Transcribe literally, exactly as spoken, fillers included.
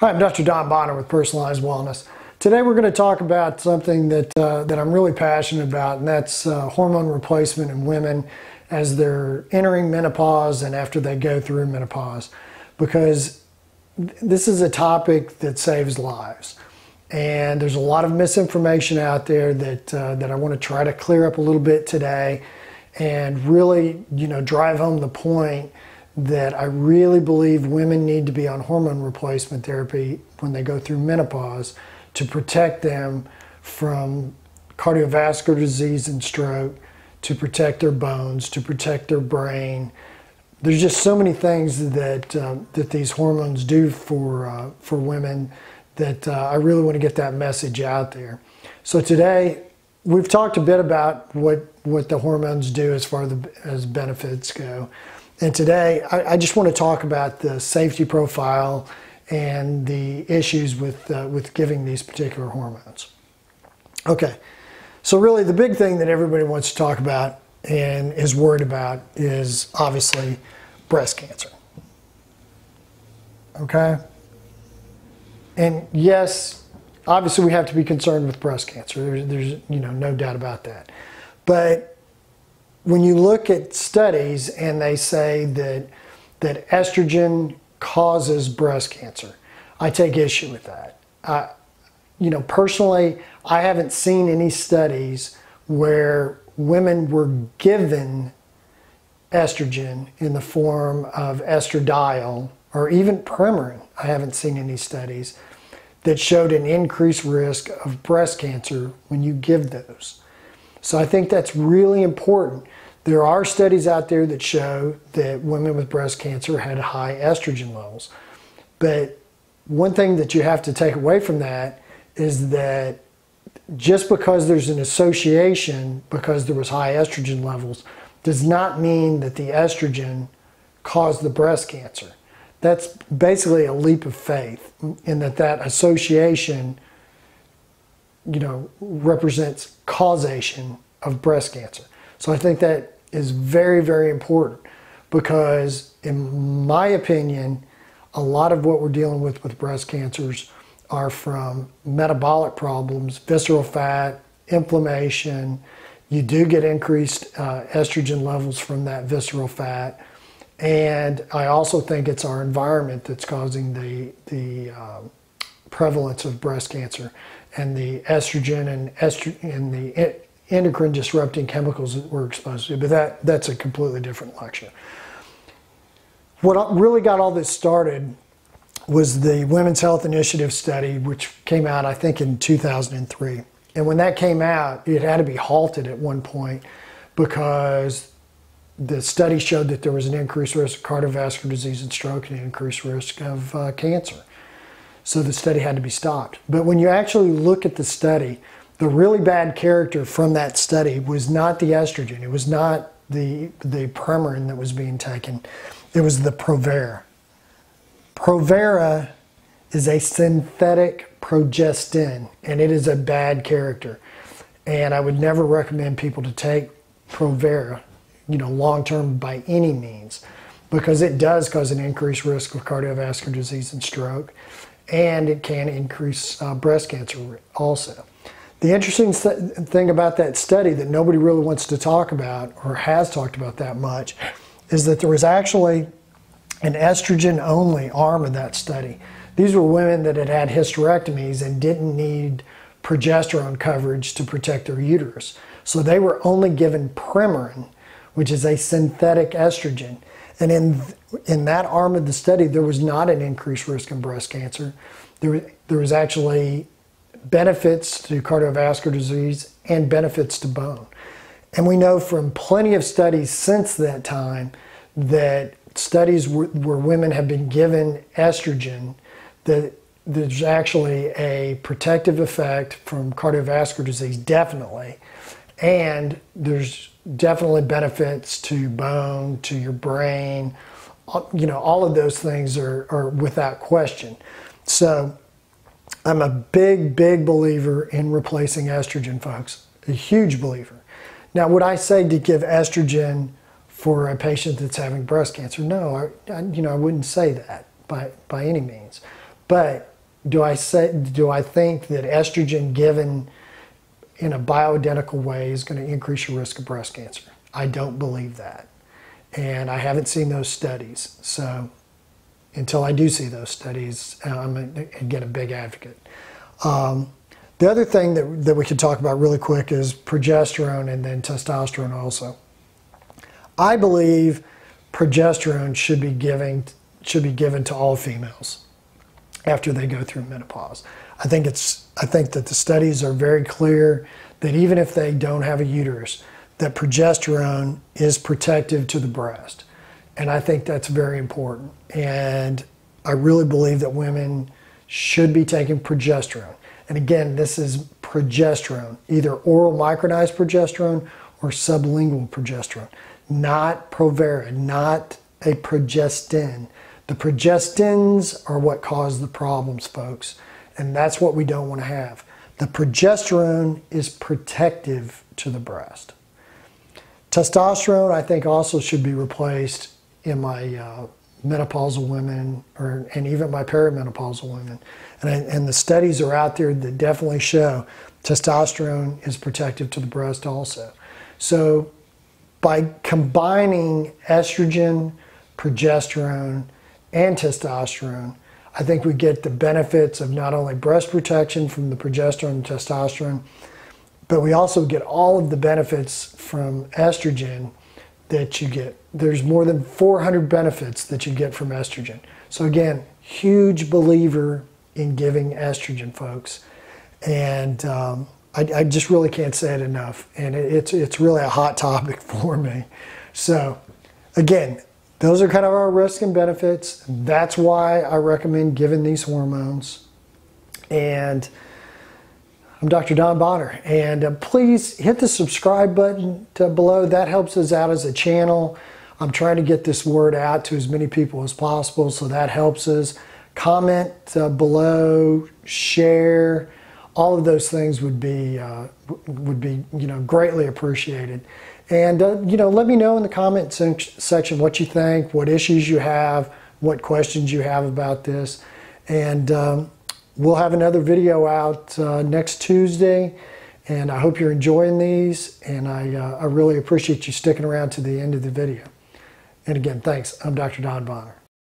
Hi, I'm Doctor Don Bonner with Personalized Wellness. Today we're going to talk about something that, uh, that I'm really passionate about, and that's uh, hormone replacement in women as they're entering menopause and after they go through menopause, because this is a topic that saves lives. And there's a lot of misinformation out there that, uh, that I want to try to clear up a little bit today and really, you know, drive home the point that I really believe women need to be on hormone replacement therapy when they go through menopause to protect them from cardiovascular disease and stroke, to protect their bones, to protect their brain. There's just so many things that, uh, that these hormones do for, uh, for women that uh, I really want to get that message out there. So today, we've talked a bit about what, what the hormones do as far as benefits go. And today, I, I just want to talk about the safety profile and the issues with, uh, with giving these particular hormones. Okay, so really the big thing that everybody wants to talk about and is worried about is obviously breast cancer. Okay? And yes, obviously we have to be concerned with breast cancer. There's, there's you know, no doubt about that. But when you look at studies and they say that, that estrogen causes breast cancer, I take issue with that. I, you know, personally, I haven't seen any studies where women were given estrogen in the form of estradiol or even Premarin. I haven't seen any studies that showed an increased risk of breast cancer when you give those. So I think that's really important. There are studies out there that show that women with breast cancer had high estrogen levels. But one thing that you have to take away from that is that just because there's an association, because there was high estrogen levels, does not mean that the estrogen caused the breast cancer. That's basically a leap of faith in that that association, you know, represents causation of breast cancer. So I think that is very, very important because in my opinion, a lot of what we're dealing with with breast cancers are from metabolic problems, visceral fat, inflammation. You do get increased uh, estrogen levels from that visceral fat. And I also think it's our environment that's causing the, the um, prevalence of breast cancer and the estrogen and, estro and the endocrine disrupting chemicals that we're exposed to, but that, that's a completely different lecture. What really got all this started was the Women's Health Initiative study, which came out, I think, in two thousand three. And when that came out, it had to be halted at one point because the study showed that there was an increased risk of cardiovascular disease and stroke and an increased risk of uh, cancer. So the study had to be stopped. But when you actually look at the study, the really bad character from that study was not the estrogen. It was not the, the Premarin that was being taken. It was the Provera. Provera is a synthetic progestin, and it is a bad character. And I would never recommend people to take Provera, you know, long-term by any means, because it does cause an increased risk of cardiovascular disease and stroke. And it can increase uh, breast cancer also. The interesting thing about that study that nobody really wants to talk about or has talked about that much is that there was actually an estrogen-only arm of that study. These were women that had had hysterectomies and didn't need progesterone coverage to protect their uterus. So they were only given Premarin, which is a synthetic estrogen. And in, in that arm of the study, there was not an increased risk in breast cancer. There, there was actually benefits to cardiovascular disease and benefits to bone. And we know from plenty of studies since that time that studies where, where women have been given estrogen, that there's actually a protective effect from cardiovascular disease, definitely. And there's definitely benefits to bone, to your brain, you know, all of those things are, are without question. So I'm a big, big believer in replacing estrogen, folks, a huge believer. Now, would I say to give estrogen for a patient that's having breast cancer? No, I, I, you know, I wouldn't say that by, by any means. But do I say, do I think that estrogen given in a bioidentical way is going to increase your risk of breast cancer? I don't believe that. And I haven't seen those studies. So until I do see those studies, I'm a, again a big advocate. Um, the other thing that, that we could talk about really quick is progesterone and then testosterone also. I believe progesterone should be giving, should be given to all females after they go through menopause. I think it's, I think that the studies are very clear that even if they don't have a uterus, that progesterone is protective to the breast. And I think that's very important. And I really believe that women should be taking progesterone. And again, this is progesterone, either oral micronized progesterone or sublingual progesterone, not Provera, not a progestin. The progestins are what cause the problems, folks. And that's what we don't want to have. The progesterone is protective to the breast. Testosterone, I think, also should be replaced in my uh, menopausal women, or and even my perimenopausal women. And, I, and the studies are out there that definitely show testosterone is protective to the breast also. So by combining estrogen, progesterone, and testosterone, I think we get the benefits of not only breast protection from the progesterone and testosterone, but we also get all of the benefits from estrogen that you get. There's more than four hundred benefits that you get from estrogen. So again, huge believer in giving estrogen, folks. And um, I, I just really can't say it enough. And it, it's, it's really a hot topic for me. So again, those are kind of our risks and benefits. That's why I recommend giving these hormones. And I'm Doctor Don Bonner, and uh, please hit the subscribe button to below. That helps us out as a channel. I'm trying to get this word out to as many people as possible, so that helps us. Comment uh, below, share, all of those things would be uh, would be you know greatly appreciated. And uh, you know, let me know in the comment section what you think, what issues you have, what questions you have about this, and. Um, We'll have another video out uh, next Tuesday, and I hope you're enjoying these, and I, uh, I really appreciate you sticking around to the end of the video. And again, thanks. I'm Doctor Don Bonner.